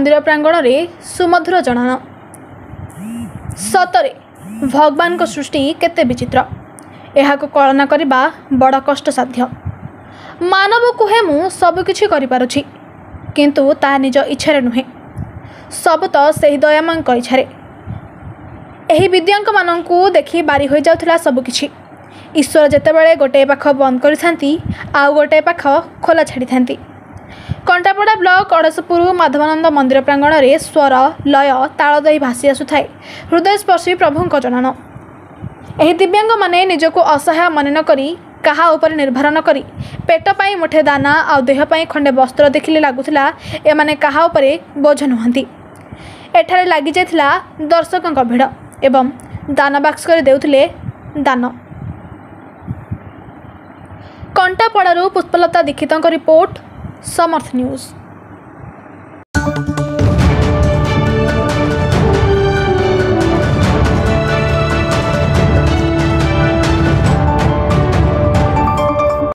मंदिर प्रांगण में सुमधुर जनान। सतरे भगवान को सृष्टि केते विचित्र, यह कल्पना करवा बड़ कष्टसाध्य। मानव कहे मु सबकिछि करिपारुछि किंतु ता निज इच्छारे नुहे, सब तो से दयामा इच्छारे। एही विद्यांक माननकु देखि बारी होई जाउथला सबकिछि। ईश्वर जेतेबेले गोटे पाख बंद करिसांती आउ गोटे पाख खोला छाड़िथांती। कंटापड़ा ब्लॉक अड़सपुर माधवानंद मंदिर प्रांगण में स्वर लय ताल दही भासी आसुए हृदयस्पर्शी प्रभु जनान। एही दिव्यांग माने निजको असहाय मन नक काहा उपर निर्भर नक पेट पाई मुठे दाना आउ देह पाई खंडे वस्त्र देखिले लगुला एमाने काहा उपरे बोझ नुहंती। एठारे लागि जायथिला दर्शकंक भिड़ एवं दान बाक्स कर देउथिले दान। कंटापड़ारू पुष्पलता दीक्षितंक रिपोर्ट, समर्थ न्यूज।